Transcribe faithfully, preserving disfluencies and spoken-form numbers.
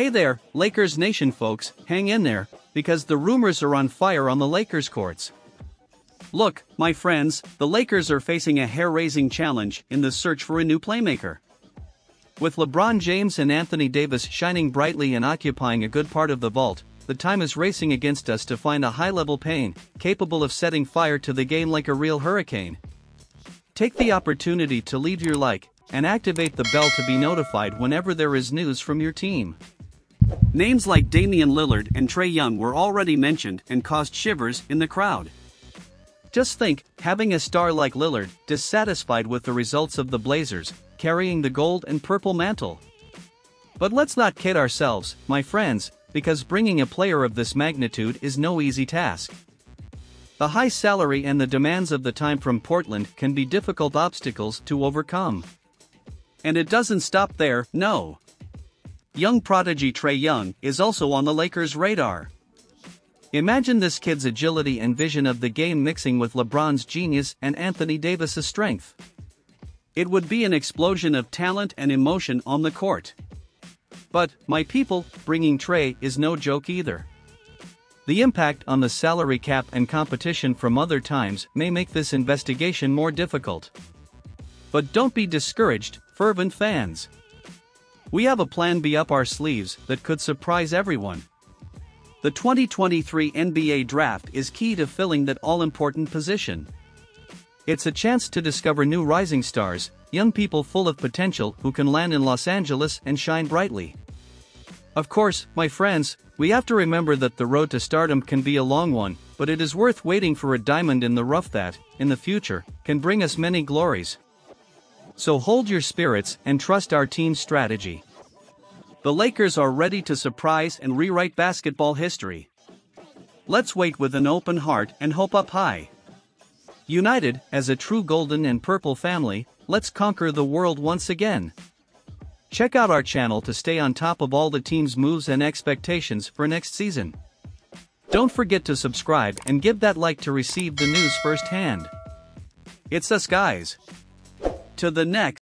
Hey there, Lakers Nation folks, hang in there, because the rumors are on fire on the Lakers courts. Look, my friends, the Lakers are facing a hair-raising challenge in the search for a new playmaker. With LeBron James and Anthony Davis shining brightly and occupying a good part of the vault, the time is racing against us to find a high-level pain, capable of setting fire to the game like a real hurricane. Take the opportunity to leave your like, and activate the bell to be notified whenever there is news from your team. Names like Damian Lillard and Trae Young were already mentioned and caused shivers in the crowd. Just think, having a star like Lillard, dissatisfied with the results of the Blazers, carrying the gold and purple mantle. But let's not kid ourselves, my friends, because bringing a player of this magnitude is no easy task. The high salary and the demands of the time from Portland can be difficult obstacles to overcome. And it doesn't stop there, no. Young prodigy Trae Young is also on the Lakers' radar. Imagine this kid's agility and vision of the game mixing with LeBron's genius and Anthony Davis' strength. It would be an explosion of talent and emotion on the court. But, my people, bringing Trae is no joke either. The impact on the salary cap and competition from other times may make this investigation more difficult. But don't be discouraged, fervent fans. We have a plan B up our sleeves that could surprise everyone. The twenty twenty-three N B A Draft is key to filling that all-important position. It's a chance to discover new rising stars, young people full of potential who can land in Los Angeles and shine brightly. Of course, my friends, we have to remember that the road to stardom can be a long one, but it is worth waiting for a diamond in the rough that, in the future, can bring us many glories. So hold your spirits and trust our team's strategy. The Lakers are ready to surprise and rewrite basketball history. Let's wait with an open heart and hope up high. United, as a true golden and purple family, let's conquer the world once again. Check out our channel to stay on top of all the team's moves and expectations for next season. Don't forget to subscribe and give that like to receive the news firsthand. It's us, guys. To the next.